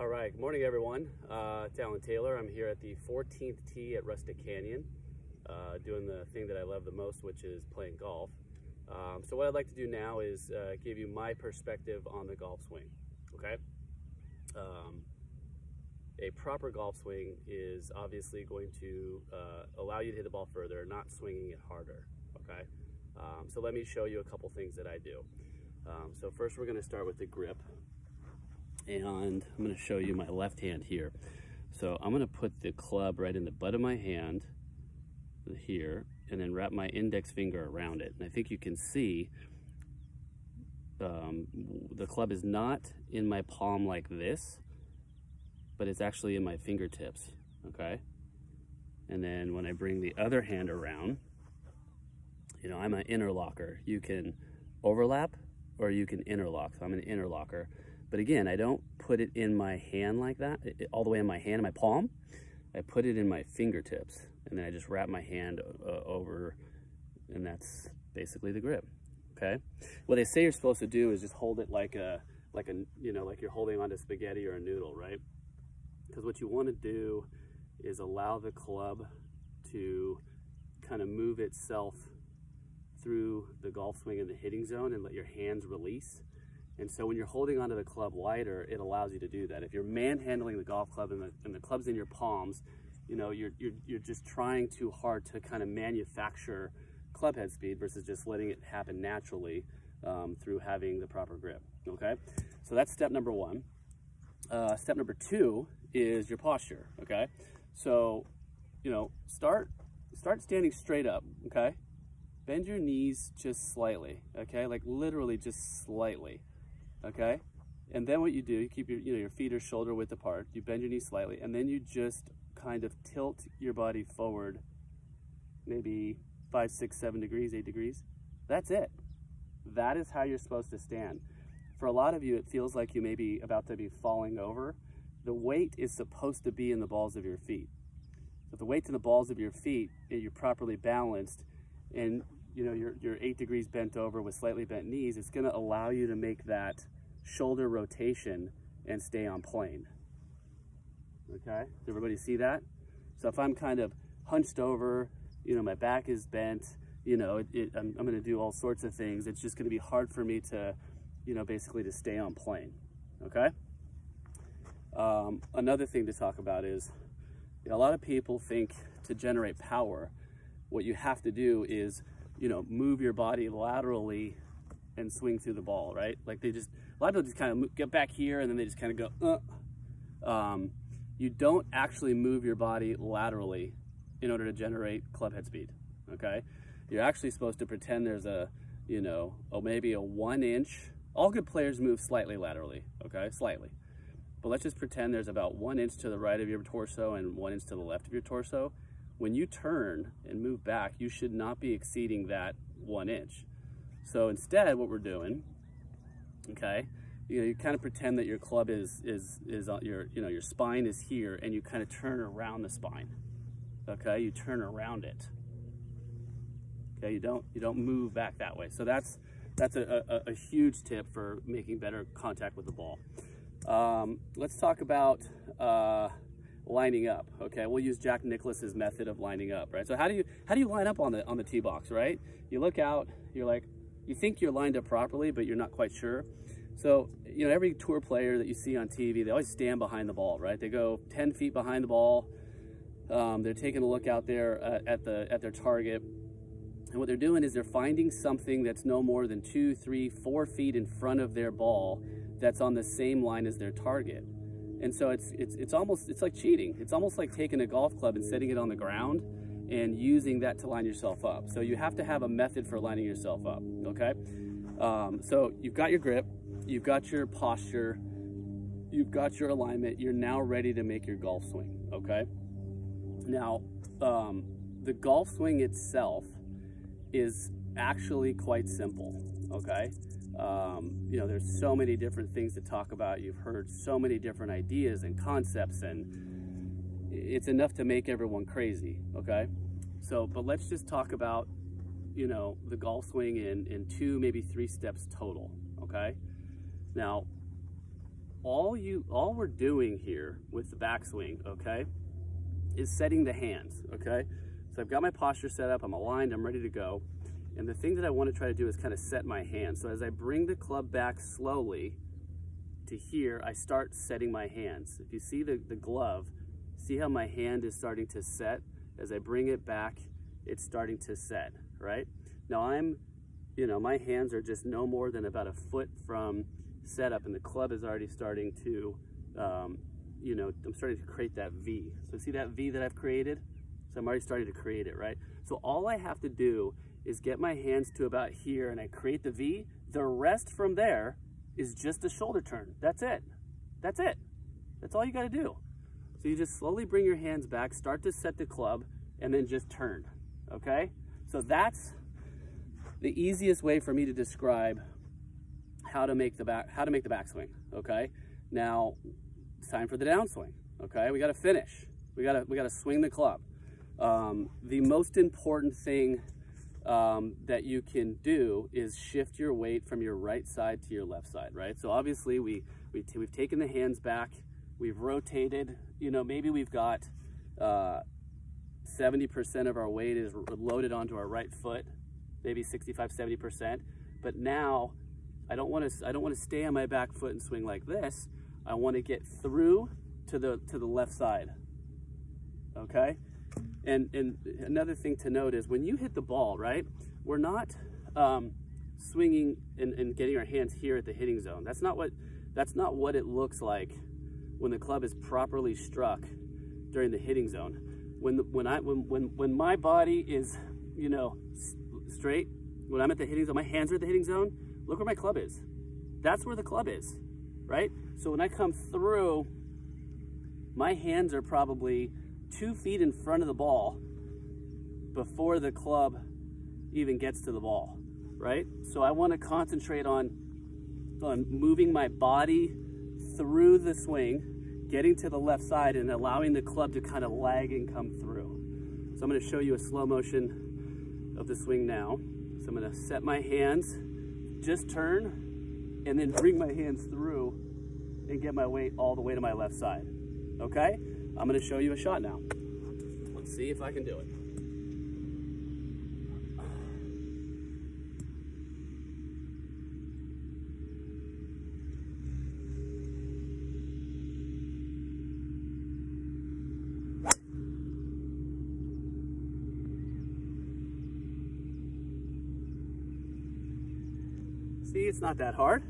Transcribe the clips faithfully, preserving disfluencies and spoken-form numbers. All right, good morning everyone. Uh, it's Alan Taylor. I'm here at the fourteenth tee at Rustic Canyon, uh, doing the thing that I love the most, which is playing golf. Um, so what I'd like to do now is uh, give you my perspective on the golf swing, okay? Um, a proper golf swing is obviously going to uh, allow you to hit the ball further, not swinging it harder, okay? Um, so let me show you a couple things that I do. Um, so first we're gonna start with the grip. And I'm gonna show you my left hand here. So I'm gonna put the club right in the butt of my hand here and then wrap my index finger around it. And I think you can see um, the club is not in my palm like this, but it's actually in my fingertips, okay? And then when I bring the other hand around, you know, I'm an interlocker. You can overlap or you can interlock, so I'm an interlocker. But again, I don't put it in my hand like that, it, it, all the way in my hand, in my palm. I put it in my fingertips, and then I just wrap my hand uh, over, and that's basically the grip, okay? What they say you're supposed to do is just hold it like a, like a, you know, like you're holding onto spaghetti or a noodle, right? Because what you wanna do is allow the club to kind of move itself through the golf swing and the hitting zone and let your hands release. And so when you're holding onto the club lighter, it allows you to do that. If you're manhandling the golf club and the, and the club's in your palms, you know, you're, you're, you're just trying too hard to kind of manufacture club head speed versus just letting it happen naturally um, through having the proper grip, okay? So that's step number one. Uh, step number two is your posture, okay? So, you know, start, start standing straight up, okay? Bend your knees just slightly, okay? Like literally just slightly. Okay, and then what you do, you keep your, you know, your feet are shoulder width apart, you bend your knees slightly, and then you just kind of tilt your body forward, maybe five, six, seven degrees, eight degrees. That's it. That is how you're supposed to stand. For a lot of you, it feels like you may be about to be falling over. The weight is supposed to be in the balls of your feet. If the weight's in the balls of your feet, and you're properly balanced, and you know, you're, you're eight degrees bent over with slightly bent knees, it's gonna allow you to make that shoulder rotation and stay on plane. Okay, does everybody see that? So if I'm kind of hunched over, you know, my back is bent, you know, it, it, I'm, I'm gonna do all sorts of things. It's just gonna be hard for me to, you know, basically to stay on plane, okay? Um, another thing to talk about is, you know, a lot of people think to generate power, what you have to do is, you know, move your body laterally and swing through the ball, right? Like they just, a lot of people just kind of get back here and then they just kind of go, uh. Um, you don't actually move your body laterally in order to generate club head speed, okay? You're actually supposed to pretend there's a, you know, oh, maybe a one inch. All good players move slightly laterally, okay, slightly. But let's just pretend there's about one inch to the right of your torso and one inch to the left of your torso. When you turn and move back, you should not be exceeding that one inch. So instead, what we're doing, okay, you know, you kind of pretend that your club is is is on your, you know, your spine is here, and you kind of turn around the spine. Okay, you turn around it. Okay, you don't you don't move back that way. So that's that's a a, a huge tip for making better contact with the ball. Um, let's talk about. Uh, lining up, okay? We'll use Jack Nicklaus's method of lining up, right? So how do you how do you line up on the on the tee box, right? You look out, you're like, you think you're lined up properly, but you're not quite sure. So, you know, every tour player that you see on T V, they always stand behind the ball, right? They go ten feet behind the ball. Um, they're taking a look out there uh, at the at their target. And what they're doing is they're finding something that's no more than two, three, four feet in front of their ball that's on the same line as their target. And so it's, it's, it's almost, it's like cheating. It's almost like taking a golf club and setting it on the ground and using that to line yourself up. So you have to have a method for lining yourself up, okay? Um, so you've got your grip, you've got your posture, you've got your alignment, you're now ready to make your golf swing, okay? Now, um, the golf swing itself is actually quite simple, okay? Um, you know, there's so many different things to talk about. You've heard so many different ideas and concepts, and it's enough to make everyone crazy, okay? So, but let's just talk about, you know, the golf swing in, in two, maybe three steps total, okay? Now, all you all we're doing here with the backswing, okay, is setting the hands, okay? So I've got my posture set up, I'm aligned, I'm ready to go. And the thing that I want to try to do is kind of set my hand. So as I bring the club back slowly to here, I start setting my hands. If you see the, the glove, see how my hand is starting to set? As I bring it back, it's starting to set, right? Now I'm, you know, my hands are just no more than about a foot from setup, and the club is already starting to, um, you know, I'm starting to create that V. So see that V that I've created? So I'm already starting to create it, right? So all I have to do is get my hands to about here and I create the V. The rest from there is just a shoulder turn. That's it. That's it. That's all you got to do. So you just slowly bring your hands back, start to set the club, and then just turn, okay? So that's the easiest way for me to describe how to make the back, how to make the backswing, okay? Now, it's time for the downswing, okay? We got to finish. We got to we got to swing the club. Um, the most important thing Um, that you can do is shift your weight from your right side to your left side, right? So obviously we, we t we've taken the hands back, we've rotated, you know, maybe we've got uh, seventy percent of our weight is loaded onto our right foot, maybe sixty-five, seventy percent. But now I don't want to, I don't want to stay on my back foot and swing like this. I want to get through to the, to the left side, okay? And, and another thing to note is when you hit the ball, right, we're not um, swinging and, and getting our hands here at the hitting zone. That's not what, that's not what it looks like when the club is properly struck during the hitting zone. When, the, when, I, when, when, when my body is, you know, straight, when I'm at the hitting zone, my hands are at the hitting zone, look where my club is. That's where the club is, right? So when I come through, my hands are probably two feet in front of the ball before the club even gets to the ball, right? So I want to concentrate on, on moving my body through the swing, getting to the left side and allowing the club to kind of lag and come through. So I'm going to show you a slow motion of the swing now. So I'm going to set my hands, just turn, and then bring my hands through and get my weight all the way to my left side, okay? I'm going to show you a shot now. Let's see if I can do it. See, it's not that hard.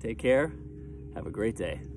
Take care. Have a great day.